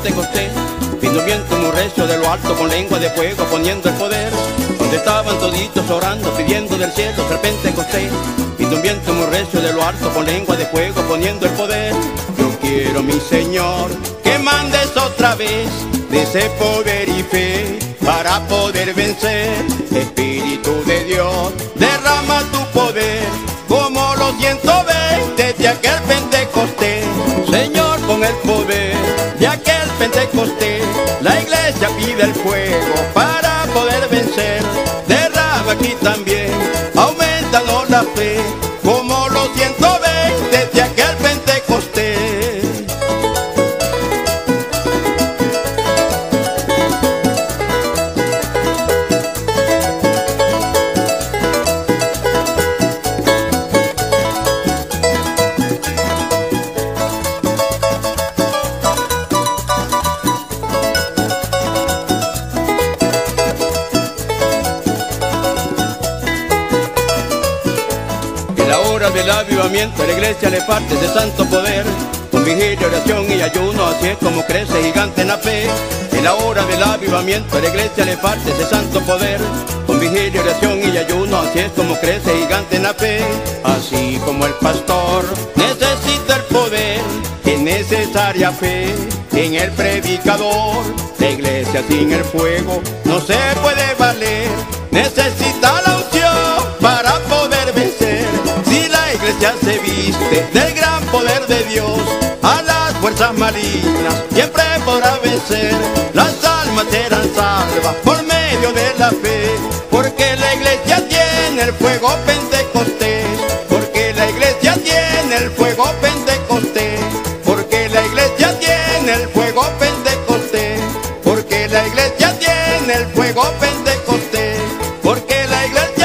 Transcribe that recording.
Pentecostés, vino viento muy recio de lo alto con lengua de fuego poniendo el poder, donde estaban toditos orando pidiendo del cielo ser Pentecostés, vino un viento muy recio de lo alto con lengua de fuego poniendo el poder. Yo quiero, mi Señor, que mandes otra vez de ese poder y fe para poder vencer. Espíritu de Dios, derrama tu poder como los 120 de aquel Pentecostés. Señor, con el poder de aquel Pentecostés, la iglesia pide el fuego para poder vencer. Derrama aquí también, aumentanos la fe como los 120 de aquel Pentecostés. La hora del avivamiento, la iglesia le parte de santo poder, con vigilia, oración y ayuno, así es como crece gigante en la fe. En la hora del avivamiento, la iglesia le parte de santo poder, con vigilia, oración y ayuno, así es como crece gigante en la fe. Así como el pastor necesita el poder, es necesaria fe en el predicador. La iglesia sin el fuego no se puede valer, necesita la unción para poder vencer. Ya se viste del gran poder de Dios, a las fuerzas malignas siempre podrá vencer. Las almas serán salvas por medio de la fe, porque la iglesia tiene el fuego Pentecostés, porque la iglesia tiene el fuego Pentecostés, porque la iglesia tiene el fuego Pentecostés, porque la iglesia tiene el fuego Pentecostés, porque la iglesia